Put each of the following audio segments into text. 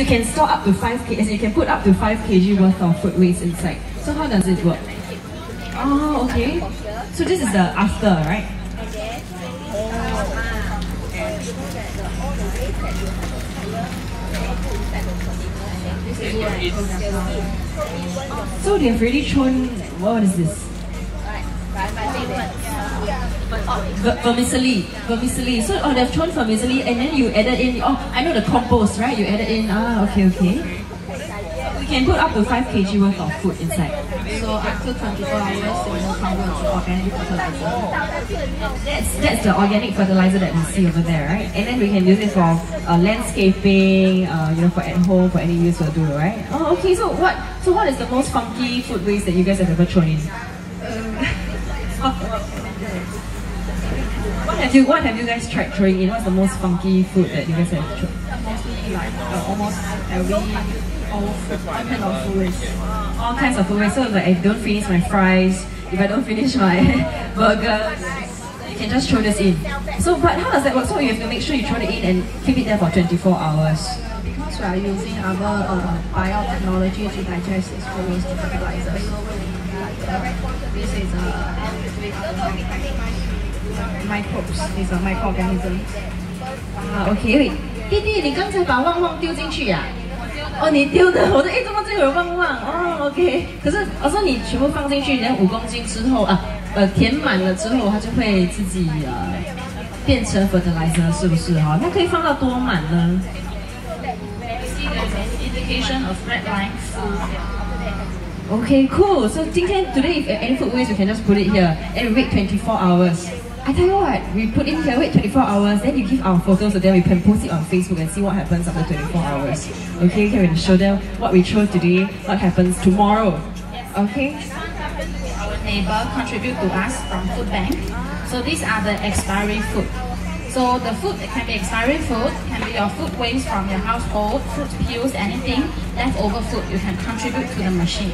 you can store up to 5 kg, so you can put up to 5 kg worth of food waste inside. So how does it work? Oh, okay. So this is the after, right? So they have already shown, what is this? Vermicelli. So they have thrown vermicelli and then you added in, I know the compost, right? You added in, okay. We can put up to 5 kg worth of food inside. So up to 24 hours, no power of organic fertilizer. That's the organic fertilizer that we see over there, right? And then we can use it for landscaping, for at home, for any use we'll do, right? Oh, okay. So what is the most funky food waste that you guys have ever thrown in? What have you guys tried throwing in? What's the most funky food that you guys have tried? Mostly like almost every all kinds of food waste. So like, if I don't finish my fries, if I don't finish my burger, you can just throw this in. So but how does that work? So you have to make sure you throw it in and keep it there for 24 hours. Because we are using our biotechnology to digest this food waste to fertilize. This is microbes, is a microorganism. Okay, wait. 弟弟，你刚才把旺旺丢进去呀？哦，你丢的，我的哎，怎么这有旺旺？哦 ，OK。可是我说你全部放进去，然后5公斤之后啊，填满了之后，它就会自己变成 fertilizer， 是不是哈？它可以放到多满呢 ？Indication of red lines. Okay, cool. So today, if any food waste, you can just put it here and wait 24 hours. I tell you what, we put in here, wait 24 hours, then you give our photos to them, we can post it on Facebook and see what happens after 24 hours. Okay, we can show them what we chose today, what happens tomorrow. Okay? Our neighbor contribute to us from food bank. So these are the expiry food. So the food can be expiring food, can be your food waste from your household, fruit peels, anything, leftover food you can contribute to the machine.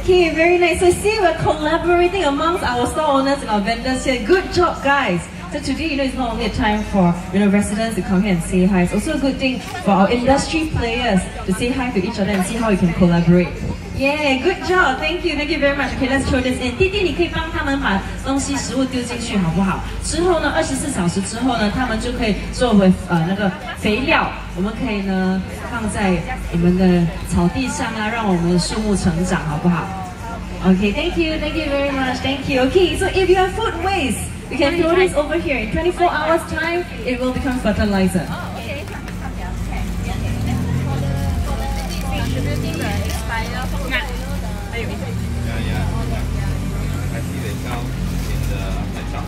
Okay, very nice. So see, we're collaborating amongst our store owners and our vendors here. Good job, guys. So today, it's not only a time for residents to come here and say hi. It's also a good thing for our industry players to say hi to each other and see how we can collaborate. Yeah, good job. Thank you very much. Okay, let's throw this in. 弟弟，你可以帮他们把东西、食物丢进去，好不好？之后呢，24小时之后呢，他们就可以做回那个肥料。我们可以呢放在我们的草地上啊，让我们的树木成长，好不好 ？Okay, thank you very much. Thank you. Okay, so if you have food waste, you can throw this over here. In 24 hours time, it will become fertilizer. Yeah. I see the cow in the shop.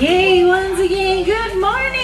Yay, once again, good morning!